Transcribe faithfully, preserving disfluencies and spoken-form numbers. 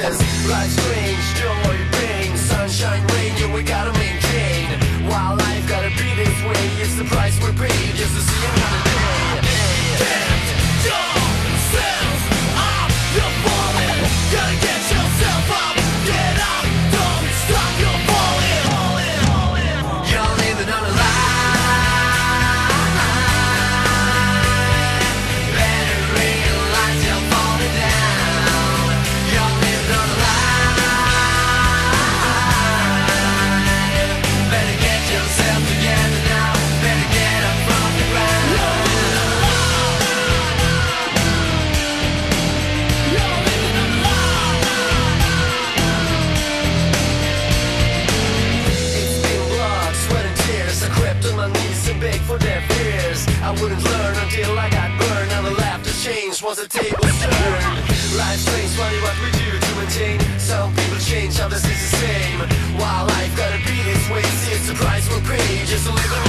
chances. Life's strange, joy, pain, sunshine, rain, yeah, we gotta maintain. Wildlife gotta be this way, it's the price we're paid just to see another day. I wouldn't learn until I got burned. Now the laughter changed once the tables turned. Life's strange, funny what we do to maintain. Some people change, others is the same. Wildlife gotta be this way, see it's the price we're paying just to live around.